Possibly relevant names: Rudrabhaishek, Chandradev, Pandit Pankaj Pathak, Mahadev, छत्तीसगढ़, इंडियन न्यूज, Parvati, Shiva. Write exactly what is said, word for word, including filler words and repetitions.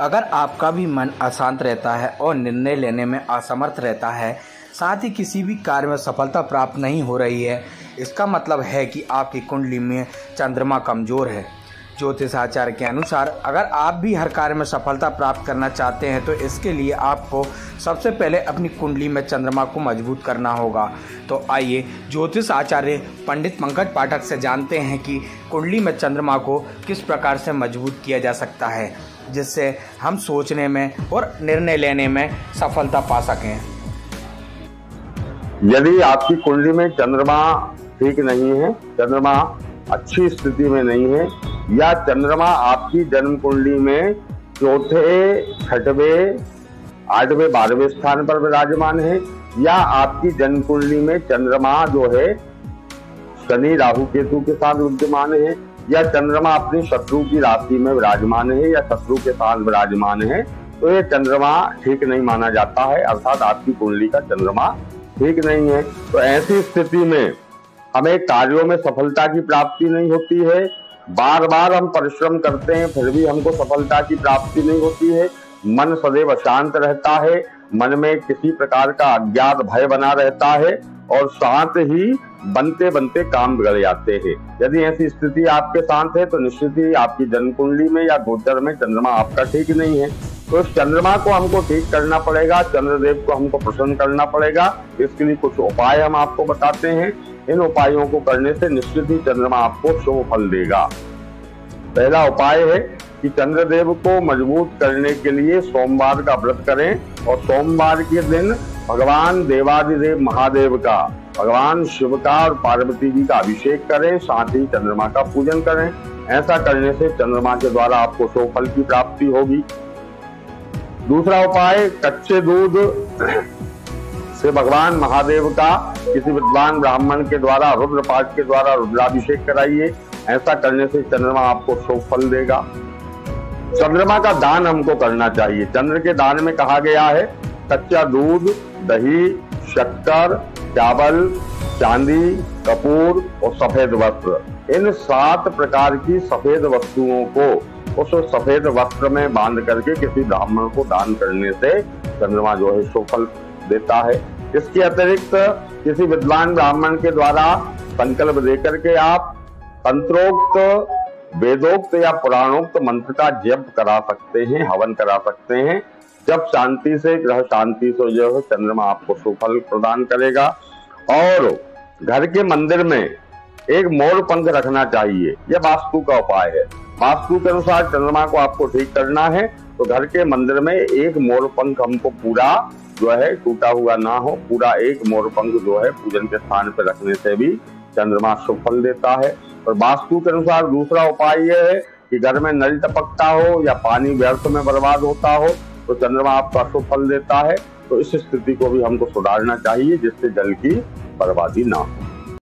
अगर आपका भी मन अशांत रहता है और निर्णय लेने में असमर्थ रहता है, साथ ही किसी भी कार्य में सफलता प्राप्त नहीं हो रही है, इसका मतलब है कि आपकी कुंडली में चंद्रमा कमज़ोर है। ज्योतिषाचार के अनुसार अगर आप भी हर कार्य में सफलता प्राप्त करना चाहते हैं तो इसके लिए आपको सबसे पहले अपनी कुंडली में चंद्रमा को मजबूत करना होगा। तो आइए ज्योतिष आचार्य पंडित पंकज पाठक से जानते हैं कि कुंडली में चंद्रमा को किस प्रकार से मजबूत किया जा सकता है, जिससे हम सोचने में और निर्णय लेने में सफलता पा सकें। यदि आपकी कुंडली में चंद्रमा ठीक नहीं है, चंद्रमा अच्छी स्थिति में नहीं है, या चंद्रमा आपकी जन्म कुंडली में चौथे, छठवें, आठवें, बारहवें स्थान पर विराजमान है, या आपकी जन्म कुंडली में चंद्रमा जो है शनि, राहु, केतु के साथ विद्यमान है, या चंद्रमा अपने शत्रु की राशि में विराजमान है, या शत्रु के साथ विराजमान है, तो ये चंद्रमा ठीक नहीं माना जाता है, अर्थात आपकी कुंडली का चंद्रमा ठीक नहीं है। तो ऐसी स्थिति में हमें कार्यों में सफलता की प्राप्ति नहीं होती है। बार बार हम परिश्रम करते हैं फिर भी हमको सफलता की प्राप्ति नहीं होती है। मन सदैव अशांत रहता है, मन में किसी प्रकार का अज्ञात भय बना रहता है और साथ ही बनते बनते काम बिगड़ जाते हैं। यदि ऐसी स्थिति आपके साथ है तो निश्चित ही आपकी जन्म कुंडली में या गोचर में चंद्रमा आपका ठीक नहीं है। तो इस चंद्रमा को हमको ठीक करना पड़ेगा, चंद्रदेव को हमको प्रसन्न करना पड़ेगा। इसके लिए कुछ उपाय हम आपको बताते हैं। इन उपायों को करने से निश्चित ही चंद्रमा आपको शुभ फल देगा। पहला उपाय है कि चंद्रदेव को मजबूत करने के लिए सोमवार का व्रत करें और सोमवार के दिन भगवान देवादिदेव महादेव का, भगवान शिव का और पार्वती जी का अभिषेक करें, साथ ही चंद्रमा का पूजन करें। ऐसा करने से चंद्रमा के द्वारा आपको शुभ फल की प्राप्ति होगी। दूसरा उपाय, कच्चे दूध से भगवान महादेव का किसी विद्वान ब्राह्मण के द्वारा रुद्रपाठ के द्वारा रुद्राभिषेक कराइए। ऐसा करने से चंद्रमा आपको शुभ फल देगा। चंद्रमा का दान हमको करना चाहिए। चंद्र के दान में कहा गया है कच्चा दूध, दही, शक्कर, चावल, चांदी, कपूर और सफेद वस्त्र, इन सात प्रकार की सफेद वस्तुओं को उस सफेद वस्त्र में बांध करके किसी ब्राह्मण को दान करने से चंद्रमा जो है शुभ फल देता है। इसके अतिरिक्त किसी विद्वान ब्राह्मण के द्वारा संकल्प देकर के आप तंत्रोक्त, वेदोक्त या पुराणोक्त मंत्र का जप करा सकते हैं, हवन करा सकते हैं। जब शांति से, ग्रह शांति से जो है चंद्रमा आपको शुभ फल प्रदान करेगा। और घर के मंदिर में एक मोर पंख रखना चाहिए, यह वास्तु का उपाय है। वास्तु के अनुसार चंद्रमा को आपको ठीक करना है तो घर के मंदिर में एक मोर पंख हमको पूरा जो है टूटा हुआ ना हो, पूरा एक मोर पंख जो है पूजन के स्थान पर रखने से भी चंद्रमा शुभ फल देता है। और वास्तु के अनुसार दूसरा उपाय यह है कि घर में नल टपकता हो या पानी व्यर्थ में बर्बाद होता हो तो चंद्रमा आपका शुभ फल देता है। तो इस स्थिति को भी हमको सुधारना चाहिए जिससे जल की बर्बादी ना हो।